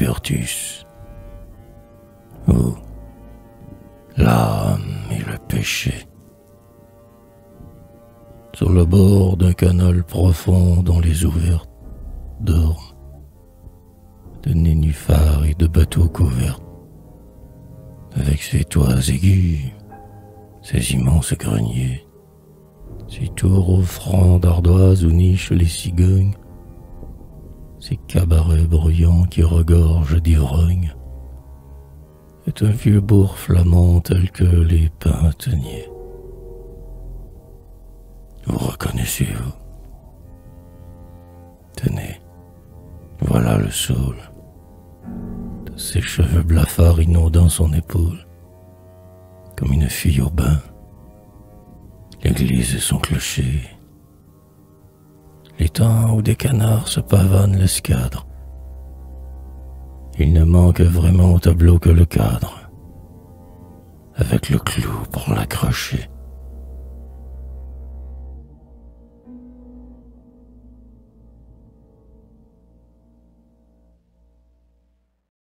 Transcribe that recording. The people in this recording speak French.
Albertus. Vous, l'âme et le péché. Sur le bord d'un canal profond dont les eaux vertes dorment, de nénuphars et de bateaux couverts, avec ses toits aigus, ses immenses greniers, ses tours aux francs d'ardoises où nichent les cigognes, ces cabarets bruyants qui regorgent d'ivrognes, est un vieux bourg flamand tel que les pintaniers. Vous reconnaissez-vous? Tenez, voilà le saule, de ses cheveux blafards inondant son épaule, comme une fille au bain, l'église et son clocher, les temps où des canards se pavanent l'escadre. Il ne manque vraiment au tableau que le cadre, avec le clou pour l'accrocher.